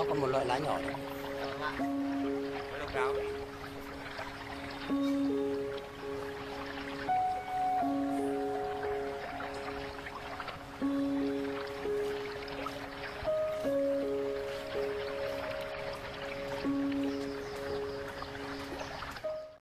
nó còn một loại lá nhỏ nữa.